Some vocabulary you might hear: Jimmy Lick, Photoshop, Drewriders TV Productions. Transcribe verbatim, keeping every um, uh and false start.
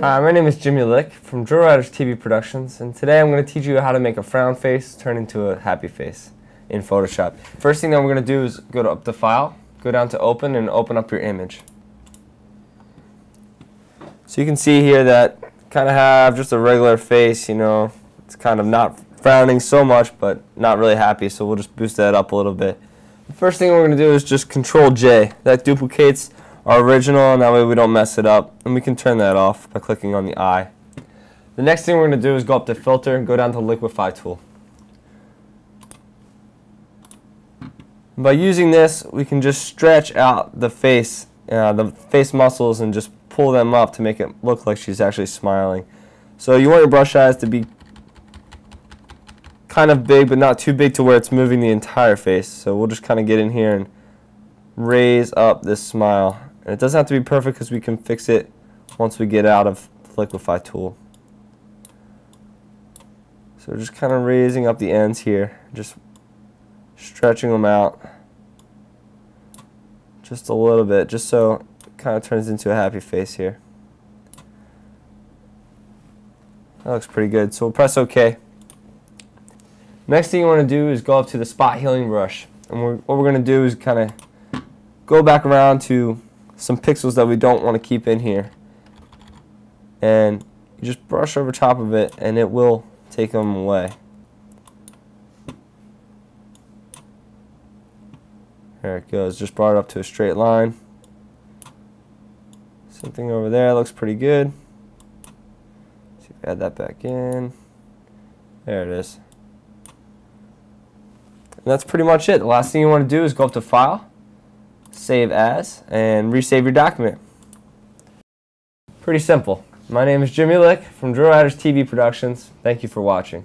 Hi, my name is Jimmy Lick from Drewriders T V Productions, and today I'm going to teach you how to make a frown face turn into a happy face in Photoshop. First thing that we're going to do is go to up to File, go down to Open, and open up your image. So you can see here that kind of have just a regular face, you know, it's kind of not frowning so much, but not really happy, so we'll just boost that up a little bit. The first thing we're going to do is just Control J. That duplicates our original, and that way we don't mess it up. And we can turn that off by clicking on the eye. The next thing we're going to do is go up to Filter and go down to Liquify Tool. By using this, we can just stretch out the face, uh, the face muscles, and just pull them up to make it look like she's actually smiling. So you want your brush eyes to be kind of big, but not too big to where it's moving the entire face. So we'll just kind of get in here and raise up this smile. And it doesn't have to be perfect because we can fix it once we get out of the Liquify tool. So we're just kind of raising up the ends here, just stretching them out just a little bit, just so it kind of turns into a happy face here. That looks pretty good, so we'll press OK. Next thing you want to do is go up to the Spot Healing brush, and we're, what we're going to do is kind of go back around to some pixels that we don't want to keep in here, and you just brush over top of it and it will take them away. There it goes, just brought it up to a straight line. Something over there looks pretty good. Let's see if I add that back in. There it is. And that's pretty much it. The last thing you want to do is go up to File, Save As, and resave your document. Pretty simple. My name is Jimmy Lick from Drewriders T V Productions. Thank you for watching.